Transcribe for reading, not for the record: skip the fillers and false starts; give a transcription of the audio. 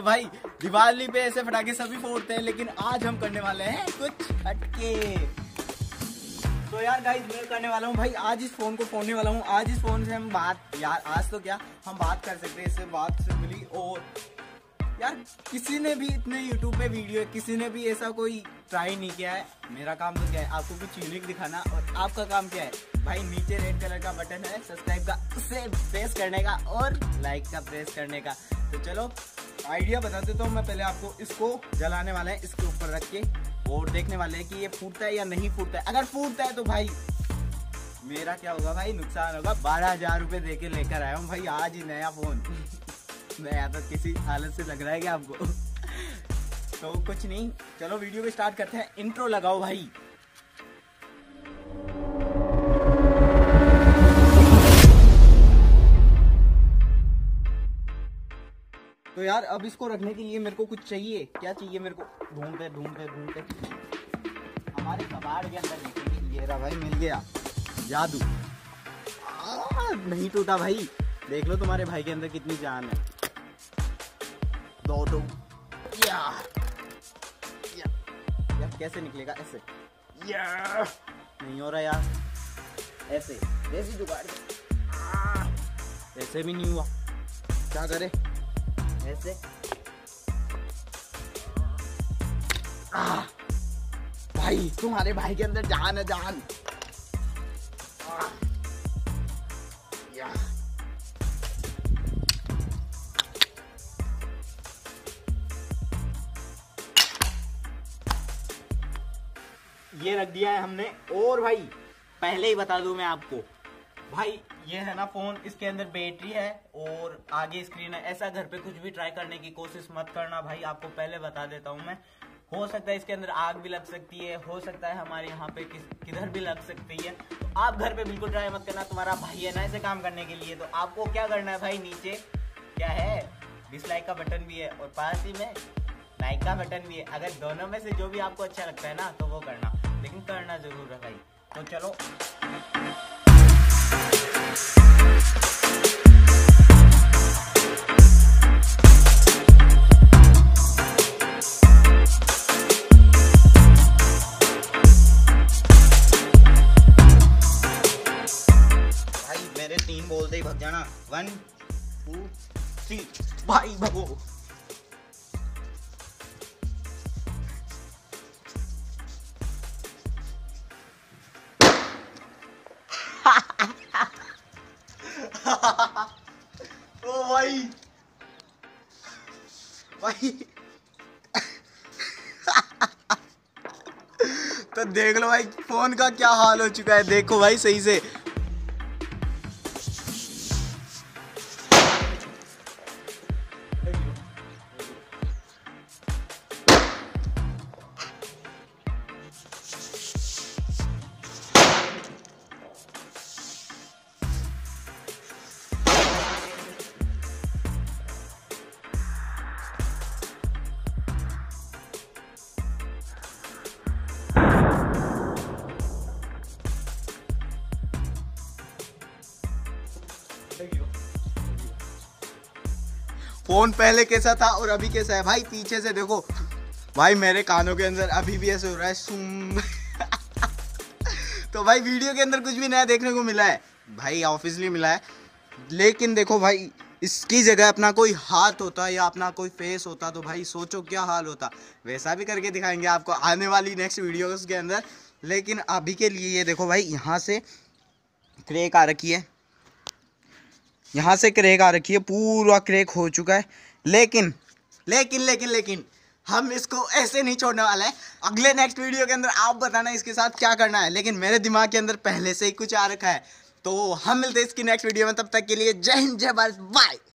तो भाई दिवाली पे ऐसे फटाके सभी फोड़ते हैं, लेकिन आज हम करने वाले हैं कुछ हटके। तो यार गाइस मैं करने वाला हूँ भाई, आज इस फोन को फोड़ने वाला हूँ। आज इस फोन से हम बात, यार आज तो क्या हम बात कर सकते हैं, इससे बात से मिली। और यार किसी ने भी इतने यूट्यूब पे वीडियो, किसी ने भी ऐसा कोई ट्राई नहीं किया है। मेरा काम तो क्या है, आपको कुछ यूनिक दिखाना, और आपका काम क्या है भाई? नीचे रेड कलर का बटन है सब्सक्राइब का, उसे प्रेस करने का और लाइक का प्रेस करने का। तो चलो आइडिया बताते, तो मैं पहले आपको इसको जलाने वाला है, इसके ऊपर रख के, और देखने वाले हैं कि ये फूटता है या नहीं फूटता है। अगर फूटता है तो भाई मेरा क्या होगा भाई? नुकसान होगा। 12,000 रुपये दे के लेकर आया हूँ भाई आज ही नया फ़ोन। नया तो किसी हालत से लग रहा है क्या आपको? तो कुछ नहीं, चलो वीडियो को स्टार्ट करते हैं। इंट्रो लगाओ भाई। तो यार अब इसको रखने के लिए मेरे को कुछ चाहिए। क्या चाहिए मेरे को? ढूंढते हमारे कबाड़ के अंदर ये रहा भाई, मिल गया जादू। नहीं टूटा भाई, देख लो तुम्हारे भाई के अंदर कितनी जान है। दो यार कैसे निकलेगा? ऐसे यार नहीं हो रहा यार, ऐसे जैसी जुगाड़ ऐसे भी नहीं हुआ, क्या करे? ऐसे भाई तुम्हारे भाई के अंदर जान है, जान। ये रख दिया है हमने। और भाई पहले ही बता दूं मैं आपको भाई, ये है ना फोन, इसके अंदर बैटरी है और आगे स्क्रीन है। ऐसा घर पे कुछ भी ट्राई करने की कोशिश मत करना भाई, आपको पहले बता देता हूँ मैं। हो सकता है इसके अंदर आग भी लग सकती है, हो सकता है हमारे यहाँ पे किधर भी लग सकती है। तो आप घर पे बिल्कुल ट्राई मत करना, तुम्हारा भाई है ना ऐसे काम करने के लिए। तो आपको क्या करना है भाई, नीचे क्या है डिसलाइक का बटन भी है और पास ही में लाइक का बटन भी है। अगर दोनों में से जो भी आपको अच्छा लगता है ना तो वो करना, लेकिन करना जरूर है भाई। तो चलो भाई मेरे 3 बोलते ही भग जाना। 1 2 3 भाई भगो। ओ भाई भाई तो देख लो भाई फोन का क्या हाल हो चुका है, देखो भाई सही से। फोन पहले कैसा था और अभी कैसा है भाई, पीछे से देखो भाई। मेरे कानों के अंदर अभी भी ऐसे हो रहा है सुम। तो भाई वीडियो के अंदर कुछ भी नया देखने को मिला है भाई, ऑब्वियसली मिला है। लेकिन देखो भाई इसकी जगह अपना कोई हाथ होता या अपना कोई फेस होता तो भाई सोचो क्या हाल होता। वैसा भी करके दिखाएंगे आपको आने वाली नेक्स्ट वीडियोज़ के अंदर, लेकिन अभी के लिए ये देखो भाई यहाँ से क्रेक आ रखी है, यहाँ से क्रेक आ रखी है, पूरा क्रेक हो चुका है। लेकिन लेकिन लेकिन लेकिन हम इसको ऐसे नहीं छोड़ने वाले हैं। अगले नेक्स्ट वीडियो के अंदर आप बताना इसके साथ क्या करना है, लेकिन मेरे दिमाग के अंदर पहले से ही कुछ आ रखा है। तो हम मिलते हैं इसकी नेक्स्ट वीडियो में, तब तक के लिए जय हिंद जय भारत बाय।